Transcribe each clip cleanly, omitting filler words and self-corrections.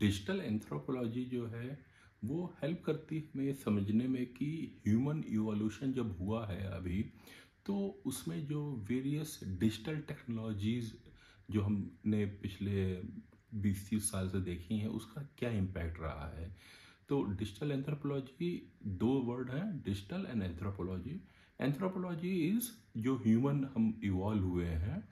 Digital anthropology जो है वो हेल्प करती है हमें समझने में कि ह्यूमन इवोल्यूशन जब हुआ है अभी, तो उसमें जो वेरियस डिजिटल टेक्नोलॉजीज़ जो हमने पिछले 20-30 साल से देखी हैं उसका क्या इम्पैक्ट रहा है। तो डिजिटल एंथ्रोपोलॉजी दो वर्ड हैं, digital and anthropology. Anthropology is जो ह्यूमन हम इवॉल्व हुए हैं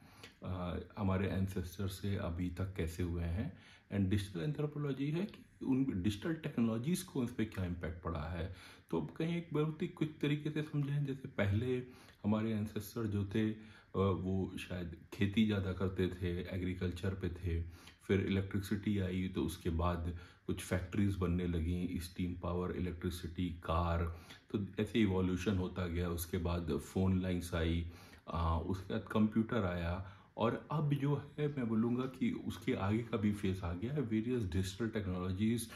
हमारे एंसेस्टर से अभी तक कैसे हुए हैं, एंड डिजिटल एंथ्रोपोलॉजी है कि उन डिजिटल टेक्नोलॉजीज़ को उस पर क्या इम्पैक्ट पड़ा है। तो अब कहीं एक बहुत ही क्विक तरीके से समझें, जैसे पहले हमारे एंसेस्टर जो थे वो शायद खेती ज़्यादा करते थे, एग्रीकल्चर पे थे, फिर इलेक्ट्रिसिटी आई तो उसके बाद कुछ फैक्ट्रीज़ बनने लगीं, स्टीम पावर, इलेक्ट्रिसिटी, कार, तो ऐसे इवोल्यूशन होता गया। उसके बाद फ़ोन लाइन्स आई, उसके बाद कंप्यूटर आया, और अब जो है मैं बोलूँगा कि उसके आगे का भी फेस आ गया है, various digital technologies,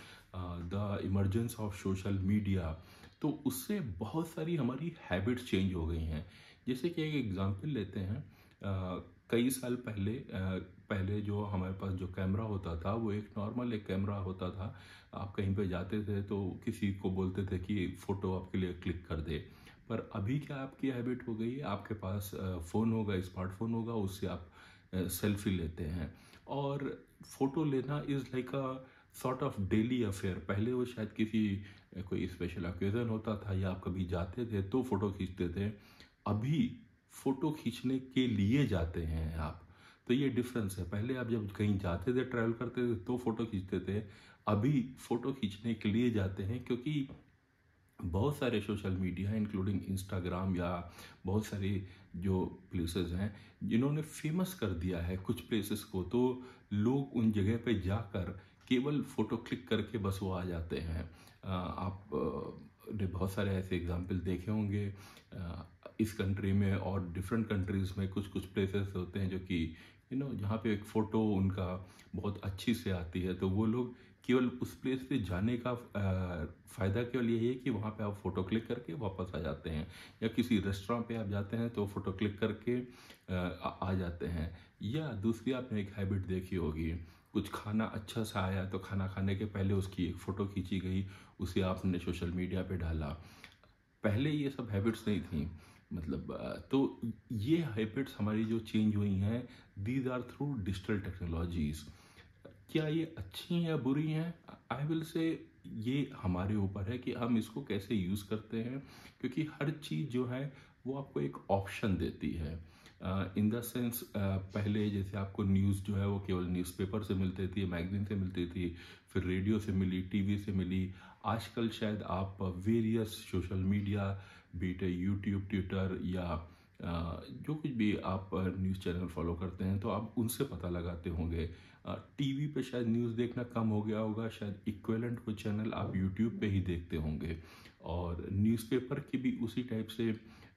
the emergence of social media. तो उससे बहुत सारी हमारी हैबिट्स चेंज हो गई हैं। जैसे कि एक एग्ज़ाम्पल लेते हैं, कई साल पहले पहले जो हमारे पास जो कैमरा होता था वो एक नॉर्मल एक कैमरा होता था। आप कहीं पे जाते थे तो किसी को बोलते थे कि फ़ोटो आपके लिए क्लिक कर दे, पर अभी क्या आपकी हैबिट हो गई है, आपके पास फ़ोन होगा, स्मार्टफोन होगा, उससे आप सेल्फी लेते हैं। और फ़ोटो लेना is like a sort of daily affair. पहले वो शायद किसी कोई स्पेशल ओकेज़न होता था या आप कभी जाते थे तो फ़ोटो खींचते थे, अभी फ़ोटो खींचने के लिए जाते हैं आप। तो ये डिफरेंस है, पहले आप जब कहीं जाते थे, ट्रैवल करते थे तो फ़ोटो खींचते थे, अभी फ़ोटो खींचने के लिए जाते हैं, क्योंकि बहुत सारे सोशल मीडिया इंक्लूडिंग इंस्टाग्राम या बहुत सारे जो प्लेसेस हैं जिन्होंने फेमस कर दिया है कुछ प्लेसेस को, तो लोग उन जगह पे जाकर केवल फ़ोटो क्लिक करके बस वो आ जाते हैं। आप ने बहुत सारे ऐसे एग्जाम्पल देखे होंगे इस कंट्री में, और डिफरेंट कंट्रीज़ में कुछ कुछ प्लेसेस होते हैं जो कि जहाँ पे एक फ़ोटो उनका बहुत अच्छी से आती है, तो वो लोग केवल उस प्लेस पे जाने का फ़ायदा केवल यही है कि वहाँ पे आप फ़ोटो क्लिक करके वापस आ जाते हैं, या किसी रेस्टोरेंट पे आप जाते हैं तो फ़ोटो क्लिक करके आ जाते हैं। या दूसरी आपने एक हैबिट देखी होगी, कुछ खाना अच्छा सा आया तो खाना खाने के पहले उसकी एक फ़ोटो खींची गई, उसे आपने सोशल मीडिया पे डाला। पहले ये सब हैबिट्स नहीं थी, मतलब तो ये हैबिट्स हमारी जो चेंज हुई हैं, these are through digital technologies. क्या ये अच्छी हैं या बुरी हैं? आई विल से ये हमारे ऊपर है कि हम इसको कैसे यूज़ करते हैं, क्योंकि हर चीज़ जो है वो आपको एक ऑप्शन देती है। इन द सेंस पहले जैसे आपको न्यूज़ जो है वो केवल न्यूज़पेपर से मिलती थी, मैगज़ीन से मिलती थी, फिर रेडियो से मिली, टीवी से मिली। आजकल शायद आप various social media, be it YouTube, Twitter, या जो कुछ भी आप न्यूज़ चैनल फॉलो करते हैं तो आप उनसे पता लगाते होंगे। टीवी पे शायद न्यूज़ देखना कम हो गया होगा, शायद इक्वेलेंट को चैनल आप यूट्यूब पे ही देखते होंगे, और न्यूज़पेपर की भी उसी टाइप से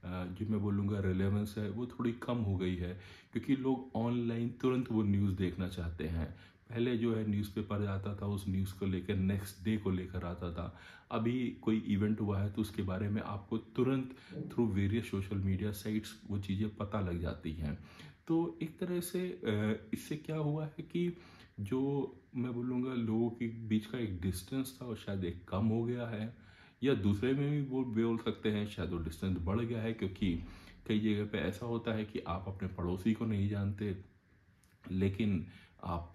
जो मैं बोलूँगा रेलेवेंस है वो थोड़ी कम हो गई है, क्योंकि लोग ऑनलाइन तुरंत वो न्यूज़ देखना चाहते हैं। पहले जो है न्यूज़पेपर आता था, उस न्यूज़ को लेकर नेक्स्ट डे को लेकर आता था। अभी कोई इवेंट हुआ है तो उसके बारे में आपको तुरंत through various social media sites वो चीज़ें पता लग जाती हैं। तो एक तरह से इससे क्या हुआ है कि जो मैं बोलूँगा लोगों के बीच का एक डिस्टेंस था वो शायद एक कम हो गया है, या दूसरे में भी वो बोल सकते हैं शायद वो डिस्टेंस बढ़ गया है, क्योंकि कई जगह पे ऐसा होता है कि आप अपने पड़ोसी को नहीं जानते, लेकिन आप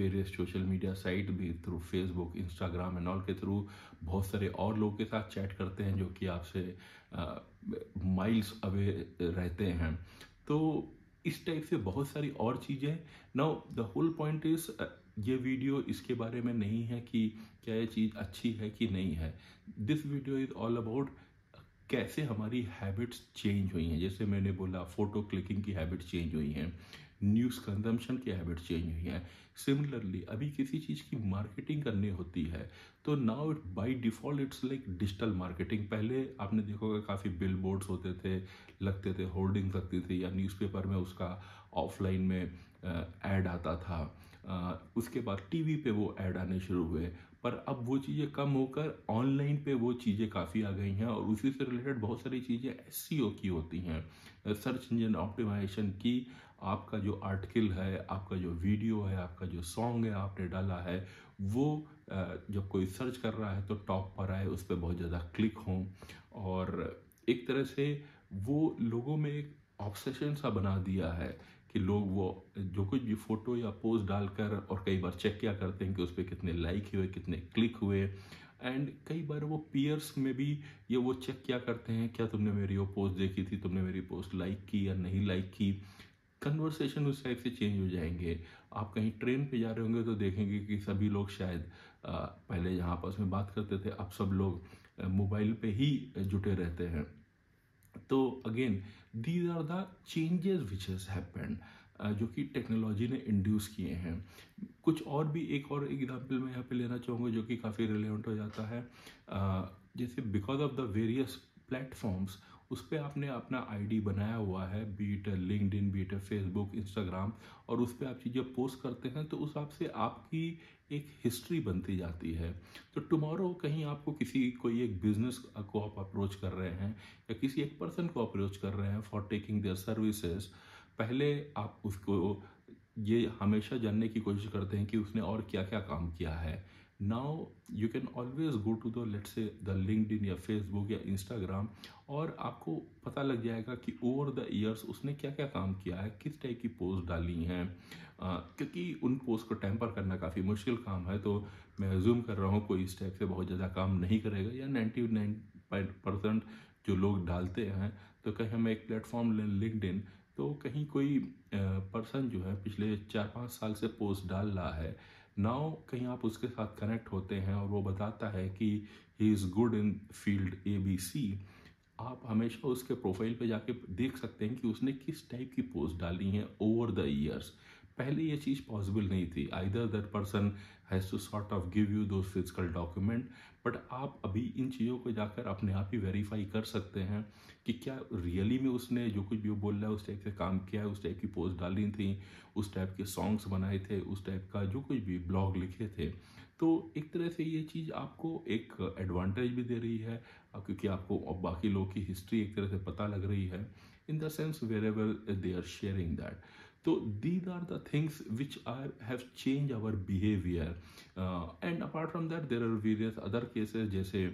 वेरियस सोशल मीडिया साइट भी through Facebook, Instagram and all के थ्रू बहुत सारे और लोगों के साथ चैट करते हैं जो कि आपसे माइल्स अवे रहते हैं। तो इस टाइप से बहुत सारी और चीज़ें। Now the whole point is ये वीडियो इसके बारे में नहीं है कि क्या ये चीज़ अच्छी है कि नहीं है। This video is all about कैसे हमारी हैबिट्स चेंज हुई हैं। जैसे मैंने बोला फ़ोटो क्लिकिंग की हैबिट्स चेंज हुई हैं, न्यूज़ कंजम्पशन की हैबिट्स चेंज हुई हैं। सिमिलरली अभी किसी चीज़ की मार्केटिंग करनी होती है तो now by default it's like digital marketing. पहले आपने देखा होगा काफ़ी बिल बोर्ड्स होते थे, लगते थे, होर्डिंग्स लगती थी, या न्यूज़पेपर में उसका ऑफलाइन में ऐड आता था। उसके बाद टीवी पे वो ऐड आने शुरू हुए, पर अब वो चीज़ें कम होकर ऑनलाइन पे वो चीज़ें काफ़ी आ गई हैं, और उसी से रिलेटेड बहुत सारी चीज़ें SEO की होती हैं, सर्च इंजन ऑप्टिमाइजेशन की। आपका जो आर्टिकल है, आपका जो वीडियो है, आपका जो सॉन्ग है आपने डाला है, वो जब कोई सर्च कर रहा है तो टॉप पर आए, उस पर बहुत ज़्यादा क्लिक हों, और एक तरह से वो लोगों में एक ऑब्सेशन सा बना दिया है कि लोग वो जो कुछ भी फ़ोटो या पोस्ट डालकर, और कई बार चेक क्या करते हैं कि उस पर कितने लाइक हुए, कितने क्लिक हुए, एंड कई बार वो पीयर्स में भी ये वो चेक क्या करते हैं, क्या तुमने मेरी वो पोस्ट देखी थी, तुमने मेरी पोस्ट लाइक की या नहीं लाइक की। कन्वर्सेशन उस टाइप से चेंज हो जाएंगे। आप कहीं ट्रेन पे जा रहे होंगे तो देखेंगे कि सभी लोग शायद पहले जहाँ आपस में बात करते थे, अब सब लोग मोबाइल पे ही जुटे रहते हैं। तो again these are the changes which has happened, जो कि टेक्नोलॉजी ने इंड्यूस किए हैं। कुछ और भी एक एग्जाम्पल मैं यहाँ पे लेना चाहूँगा जो कि काफ़ी रिलेवेंट हो जाता है। जैसे because of the various platforms उस पर आपने अपना आईडी बनाया हुआ है, be it LinkedIn, be it Facebook, Instagram, और उस पर आप चीज़ें पोस्ट करते हैं तो उस हिसाब से आपकी एक हिस्ट्री बनती जाती है। तो टुमारो कहीं आपको किसी कोई एक बिजनेस को आप अप्रोच कर रहे हैं या किसी एक पर्सन को अप्रोच कर रहे हैं फॉर टेकिंग देयर सर्विसेज, पहले आप उसको ये हमेशा जानने की कोशिश करते हैं कि उसने और क्या क्या काम किया है। Now you can always go to the, let's say, the LinkedIn या Facebook या Instagram, और आपको पता लग जाएगा कि over the years उसने क्या क्या काम किया है, किस टाइप की पोस्ट डाली हैं, क्योंकि उन पोस्ट को टेम्पर करना काफ़ी मुश्किल काम है। तो मैं अज्यूम कर रहा हूँ कोई इस टाइप से बहुत ज़्यादा काम नहीं करेगा, या 99% जो लोग डालते हैं। तो कहीं हम एक प्लेटफॉर्म लें लिंक्डइन, तो कहीं कोई पर्सन जो है पिछले 4-5 साल से पोस्ट डाल रहा है, नाउ कहीं आप उसके साथ कनेक्ट होते हैं और वो बताता है कि he is good in field ABC। आप हमेशा उसके प्रोफाइल पे जाके देख सकते हैं कि उसने किस टाइप की पोस्ट डाली हैं ओवर द ईयर्स। पहले ये चीज़ पॉसिबल नहीं थी, either that person has to sort of give you those physical document, but आप अभी इन चीज़ों को जाकर अपने आप ही वेरीफाई कर सकते हैं कि क्या रियली में उसने जो कुछ भी बोल रहा है उस टाइप से काम किया है, उस टाइप की पोस्ट डाली थी, उस टाइप के सॉन्ग्स बनाए थे, उस टाइप का जो कुछ भी ब्लॉग लिखे थे। तो एक तरह से ये चीज़ आपको एक एडवांटेज भी दे रही है, क्योंकि आपको बाकी लोगों की हिस्ट्री एक तरह से पता लग रही है, in the sense wherever they are sharing that. तो these are the things which are have change our behaviour, and apart from that there are various other cases. जैसे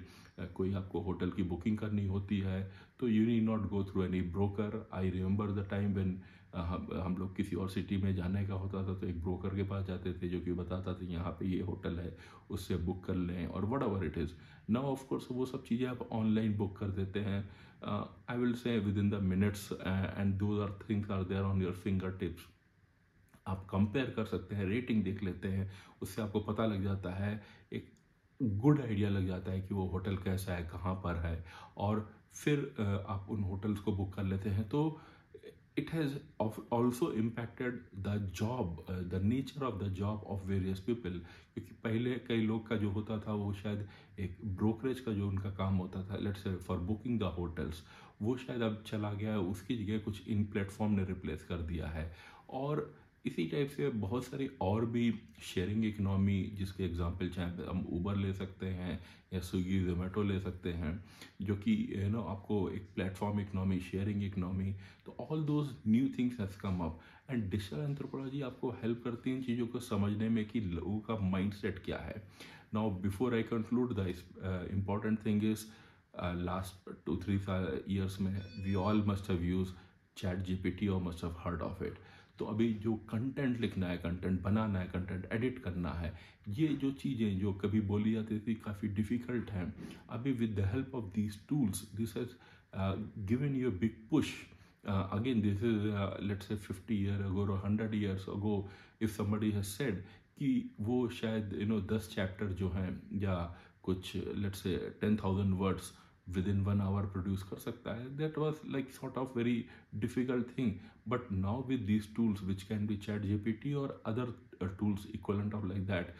कोई आपको होटल की बुकिंग करनी होती है तो you need not go through any broker. I remember the time when हम लोग किसी और सिटी में जाने का होता था तो एक ब्रोकर के पास जाते थे जो कि बताता था यहाँ पे ये होटल है, उससे बुक कर लें, और whatever it is. Now of course वो सब चीज़ें आप ऑनलाइन बुक कर देते हैं, I will say within the minutes, and those are things are there on your finger tips. आप कंपेयर कर सकते हैं, रेटिंग देख लेते हैं, उससे आपको पता लग जाता है, एक गुड आइडिया लग जाता है कि वो होटल कैसा है, कहाँ पर है, और फिर आप उन होटल्स को बुक कर लेते हैं। तो it has also impacted the job, the nature of the job of various people, क्योंकि पहले कई लोग का जो होता था वो शायद एक ब्रोकरेज का जो उनका काम होता था, let's say for booking the hotels, वो शायद अब चला गया है, उसकी जगह कुछ इन प्लेटफॉर्म ने रिप्लेस कर दिया है। और इसी टाइप से बहुत सारी और भी शेयरिंग इकनॉमी जिसके एग्जांपल चाहे हम ऊबर ले सकते हैं या स्विगी ज़ोमैटो ले सकते हैं, जो कि यू नो आपको एक प्लेटफॉर्म इकनॉमी, शेयरिंग इकनॉमी, तो all those new things has come up, and digital anthropology आपको हेल्प करती है इन चीज़ों को समझने में कि लोगों का माइंडसेट क्या है। Now before I conclude the important thing is last 2-3 years में we all must have use ChatGPT और must have heard of it. तो अभी जो कंटेंट लिखना है, कंटेंट बनाना है, कंटेंट एडिट करना है, ये जो चीज़ें जो कभी बोली जाती थी काफ़ी डिफ़िकल्ट हैं, अभी with the help of these tools this has given you a big push. Again this is let's say 50 year ago और 100 years ago if somebody has said कि वो शायद यू नो 10 चैप्टर जो हैं या कुछ let's say 10,000 words within 1 hour produce कर सकता है, that was like sort of very difficult thing. But now with these tools which can be ChatGPT और other tools equivalent of like that,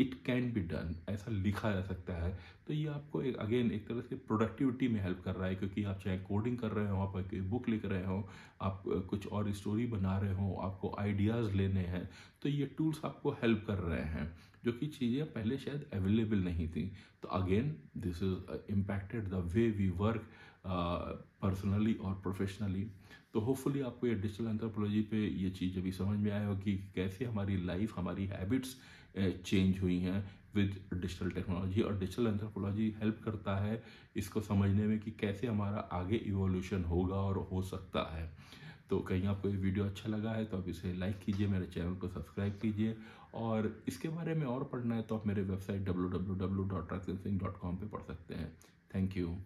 it can be done, ऐसा लिखा जा सकता है। तो ये आपको अगेन एक तरह से प्रोडक्टिविटी में हेल्प कर रहा है, क्योंकि आप चाहे कोडिंग कर रहे हो, आप कोई बुक लिख रहे हो, आप कुछ और स्टोरी बना रहे हो, आपको आइडियाज़ लेने हैं, तो ये टूल्स आपको हेल्प कर रहे हैं, जो कि चीज़ें पहले शायद अवेलेबल नहीं थी। तो again this is impacted the way we work personally और प्रोफेशनली। तो होपफुली आपको ये डिजिटल एंथ्रोपोलॉजी पे ये चीज़ अभी समझ में आए होगी कि कैसे हमारी लाइफ, हमारी हैबिट्स चेंज हुई हैं विद डिजिटल टेक्नोलॉजी। और डिजिटल एंथ्रोपोलॉजी हेल्प करता है इसको समझने में कि कैसे हमारा आगे इवोल्यूशन होगा और हो सकता है। तो कहीं आपको ये वीडियो अच्छा लगा है तो आप इसे लाइक कीजिए, मेरे चैनल को सब्सक्राइब कीजिए, और इसके बारे में और पढ़ना है तो आप मेरे वेबसाइट www.raktimsingh.com पे पढ़ सकते हैं। Thank you.